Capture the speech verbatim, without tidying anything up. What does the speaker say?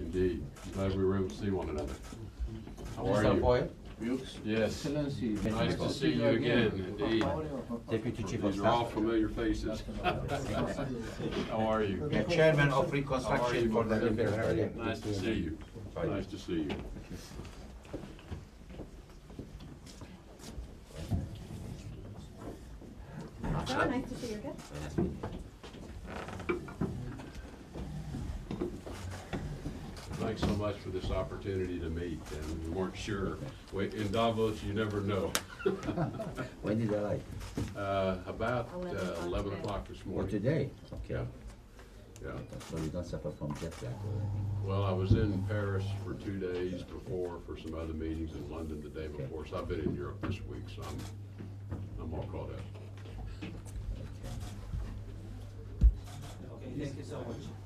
Indeed. I'm glad we were able to see one another. How are you? Yes. Nice to see you again, indeed. These are all familiar faces. How are you? The chairman of reconstruction for the Imperial area. Nice to see you. Nice to see you. Well, nice to see you again. Thanks so much for this opportunity to meet, and we weren't sure. Wait, in Davos, you never know. When did I like? Uh, about uh, eleven o'clock this morning. Or today? Okay. Yeah. Yeah. So you don't suffer from jet lag? Well, I was in Paris for two days before for some other meetings in London the day before, so I've been in Europe this week, so I'm, I'm all caught up. Okay, thank you so much.